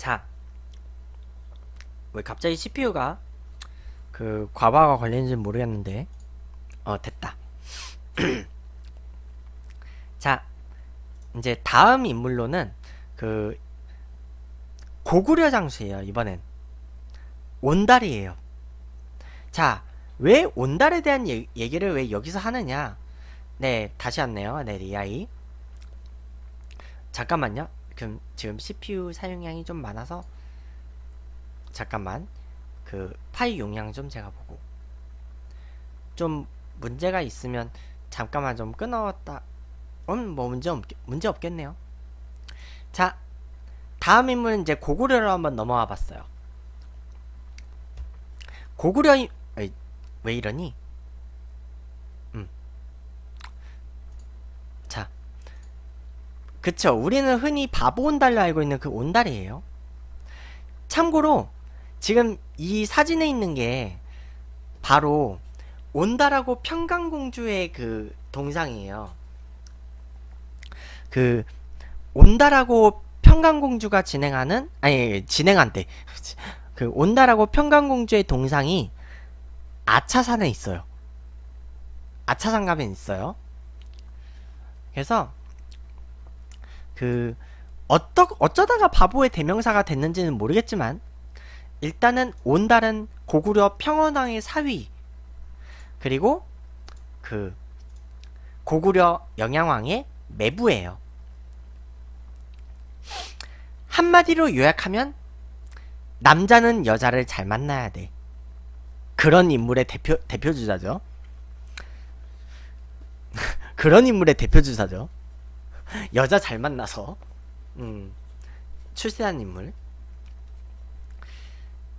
자, 왜 갑자기 CPU가 그 과부하가 걸리는지 모르겠는데 됐다. 자, 이제 다음 인물로는 그 고구려 장수예요. 이번엔 온달이에요. 자, 왜 온달에 대한 얘기를 왜 여기서 하느냐. 네, 다시 왔네요. 네, 리아이. 잠깐만요. 그럼 지금 CPU 사용량이 좀 많아서 잠깐만, 그 파일 용량 좀 제가 보고, 좀 문제가 있으면 잠깐만 좀 끊었다. 뭐 문제 없겠네요. 자, 다음 인물은 이제 고구려로 한번 넘어와 봤어요. 고구려, 왜 이러니? 자, 그쵸. 우리는 흔히 바보 온달로 알고 있는 그 온달이에요. 참고로 지금 이 사진에 있는 게 바로 온달하고 평강공주의 그 동상이에요. 그 온달하고 평강공주가 진행한대. 그 온달하고 평강공주의 동상이 아차산에 있어요. 아차산 가면 있어요. 그래서 그 어쩌다가 바보의 대명사가 됐는지는 모르겠지만, 일단은 온달은 고구려 평원왕의 사위, 그리고 그 고구려 영양왕의 매부예요. 한마디로 요약하면 남자는 여자를 잘 만나야 돼. 그런 인물의 대표주자죠. 그런 인물의 대표주자죠. 여자 잘 만나서 출세한 인물.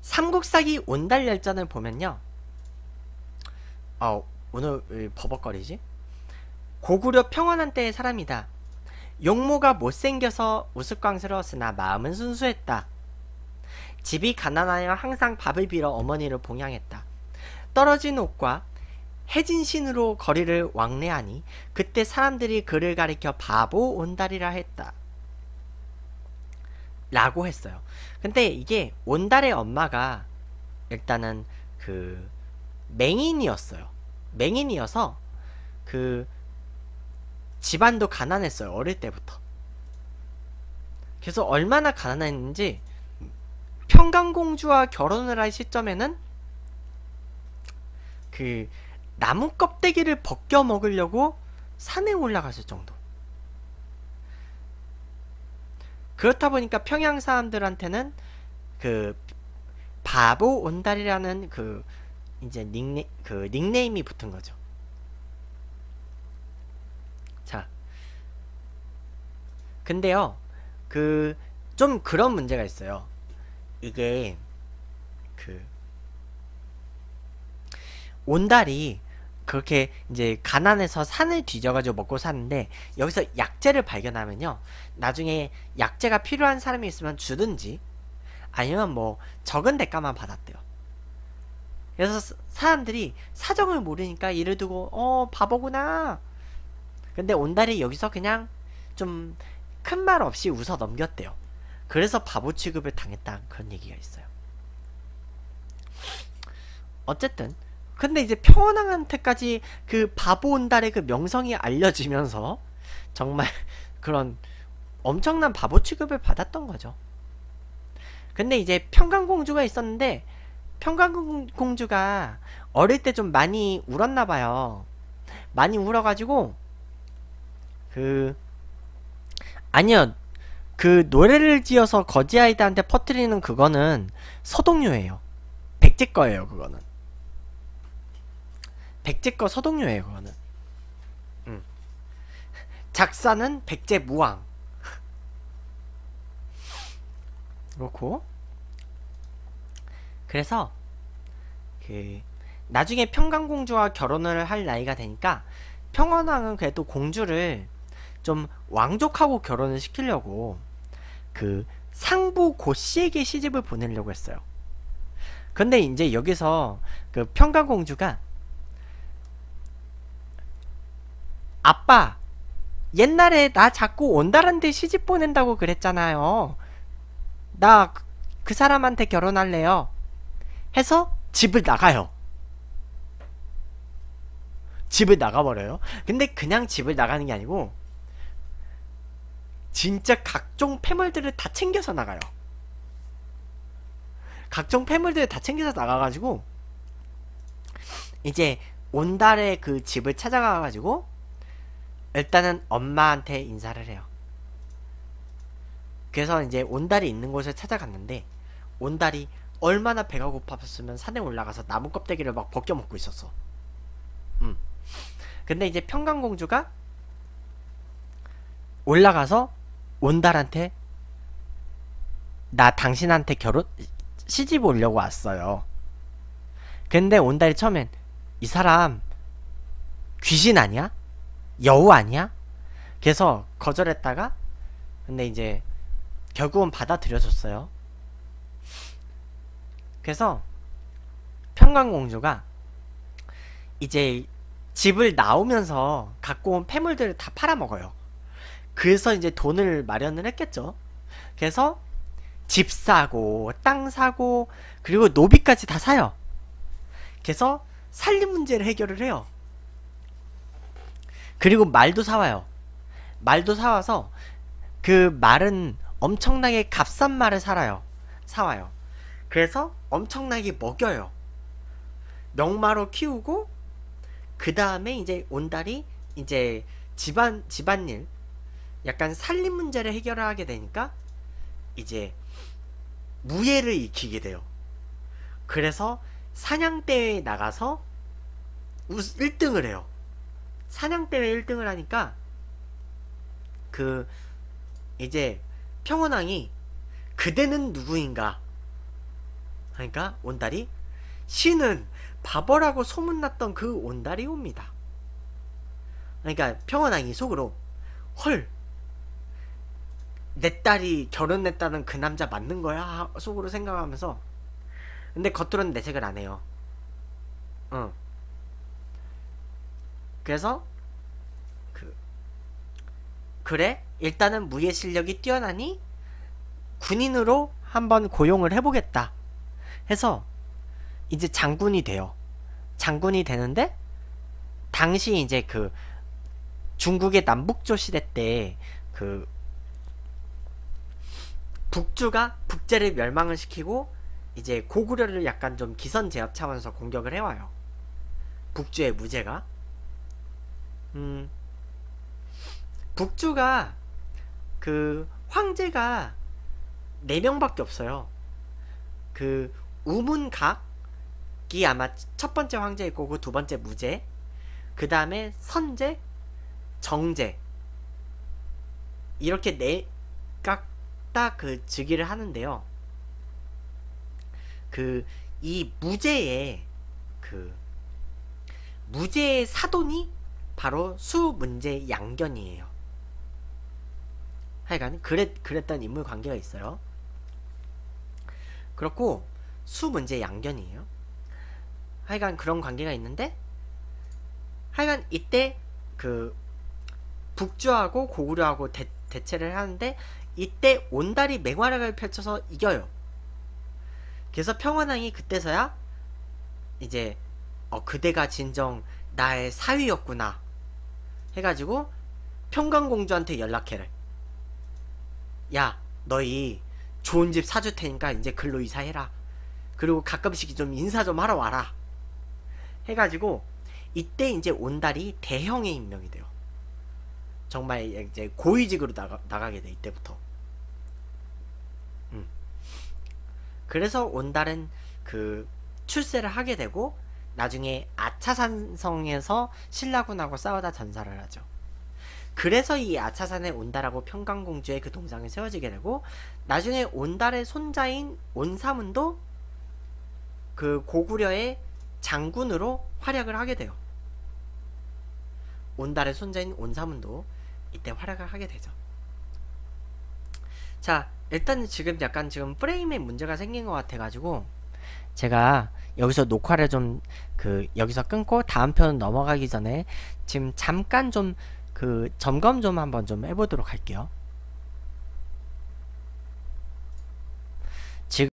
삼국사기 온달 열전을 보면요, 오늘 왜 버벅거리지? 고구려 평원한 때의 사람이다. 용모가 못생겨서 우스꽝스러웠으나 마음은 순수했다. 집이 가난하여 항상 밥을 빌어 어머니를 봉양했다. 떨어진 옷과 해진신으로 거리를 왕래하니 그때 사람들이 그를 가리켜 바보 온달이라 했다. 라고 했어요. 근데 이게 온달의 엄마가 일단은 그 맹인이었어요. 맹인이어서 그 집안도 가난했어요. 어릴 때부터. 그래서 얼마나 가난했는지 평강공주와 결혼을 할 시점에는 그 나무 껍데기를 벗겨 먹으려고 산에 올라갔을 정도. 그렇다 보니까 평양 사람들한테는 그 바보 온달이라는 그 이제 닉네임이 붙은 거죠. 자, 근데요, 그 좀 그런 문제가 있어요. 이게 그 온달이 그렇게 이제 가난해서 산을 뒤져가지고 먹고 사는데, 여기서 약재를 발견하면요, 나중에 약재가 필요한 사람이 있으면 주든지 아니면 뭐 적은 대가만 받았대요. 그래서 사람들이 사정을 모르니까 이를 두고 바보구나. 근데 온달이 여기서 그냥 좀 큰 말 없이 웃어 넘겼대요. 그래서 바보 취급을 당했다, 그런 얘기가 있어요. 어쨌든 근데 이제 평원왕한테까지 그 바보 온달의 그 명성이 알려지면서 정말 그런 엄청난 바보 취급을 받았던 거죠. 근데 이제 평강공주가 있었는데, 평강공주가 어릴 때 좀 많이 울었나봐요. 많이 울어가지고 그 노래를 지어서 거지아이들한테 퍼뜨리는 그거는 서동요예요. 백제 거예요, 그거는. 백제거 서동요예요, 그거는. 작사는 백제 무왕. 그렇고, 그래서 그 나중에 평강공주와 결혼을 할 나이가 되니까 평원왕은 그래도 공주를 좀 왕족하고 결혼을 시키려고 그 상부 고씨에게 시집을 보내려고 했어요. 근데 이제 여기서 그 평강공주가, 아빠, 옛날에 나 자꾸 온달한테 시집 보낸다고 그랬잖아요. 나 그 사람한테 결혼할래요 해서 집을 나가요. 집을 나가버려요. 근데 그냥 집을 나가는 게 아니고 진짜 각종 패물들을 다 챙겨서 나가요. 각종 패물들을 다 챙겨서 나가가지고 이제 온달의 그 집을 찾아가가지고 일단은 엄마한테 인사를 해요. 그래서 이제 온달이 있는 곳을 찾아갔는데 온달이 얼마나 배가 고팠으면 산에 올라가서 나무 껍데기를 막 벗겨먹고 있었어. 근데 이제 평강공주가 올라가서 온달한테 나 당신한테 결혼 시집 오려고 왔어요. 근데 온달이 처음엔 이 사람 귀신 아니야? 여우 아니야? 그래서 거절했다가 근데 이제 결국은 받아들여줬어요. 그래서 평강공주가 이제 집을 나오면서 갖고 온 폐물들을 다 팔아먹어요. 그래서 이제 돈을 마련을 했겠죠. 그래서 집 사고 땅 사고 그리고 노비까지 다 사요. 그래서 살림 문제를 해결을 해요. 그리고 말도 사와요. 말도 사와서 그 말은 엄청나게 값싼 말을 사와요. 그래서 엄청나게 먹여요. 명마로 키우고 그 다음에 이제 온달이 이제 집안일 약간 살림 문제를 해결하게 되니까 이제 무예를 익히게 돼요. 그래서 사냥대회에 나가서 1등을 해요. 사냥대회 1등을 하니까 그 이제 평원왕이 그대는 누구인가 하니까 온달이 신은 바보라고 소문났던 그 온달이 옵니다. 그러니까 평원왕이 속으로 헐 내 딸이 결혼했다는 그 남자 맞는 거야? 속으로 생각하면서 근데 겉으로는 내색을 안 해요. 그래서 그래 일단은 무예 실력이 뛰어나니 군인으로 한번 고용을 해보겠다 해서 이제 장군이 돼요. 장군이 되는데 당시 이제 그 중국의 남북조 시대 때 그 북조가 북제를 멸망을 시키고 이제 고구려를 약간 좀 기선제압 차원에서 공격을 해와요. 북조의 무제가 북조가 그 황제가 4명밖에 없어요. 그 우문각이 아마 첫 번째 황제일 거고 두 번째 무제, 그 다음에 선제, 정제 이렇게 4각 딱 그 즉위를 하는데요. 그 이 무제의 그 무제의 사돈이 바로 수문제 양견이에요. 하여간 그랬던 인물 관계가 있어요. 그렇고 수문제 양견이에요. 하여간 그런 관계가 있는데 하여간 이때 그 북조하고 고구려하고 대체를 하는데 이때 온달이 맹활약을 펼쳐서 이겨요. 그래서 평원왕이 그때서야 이제 그대가 진정 나의 사위였구나 해가지고 평강공주한테 연락해라. 야 너희 좋은 집 사줄 테니까 이제 글로 이사해라. 그리고 가끔씩 좀 인사 좀 하러 와라 해가지고 이때 이제 온달이 대형에 임명이 돼요. 정말 이제 고위직으로 나가게 돼 이때부터. 그래서 온달은 그 출세를 하게 되고 나중에 아차산 성에서 신라군하고 싸우다 전사를 하죠. 그래서 이 아차산에 온달하고 평강공주의 그 동상이 세워지게 되고 나중에 온달의 손자인 온사문도 그 고구려의 장군으로 활약을 하게 돼요. 온달의 손자인 온사문도 이때 활약을 하게 되죠. 자 일단 지금 약간 지금 프레임에 문제가 생긴 것 같아가지고 제가 여기서 녹화를 좀 여기서 끊고 다음 편 넘어가기 전에 지금 잠깐 좀 점검 좀 한번 좀 해보도록 할게요. 지금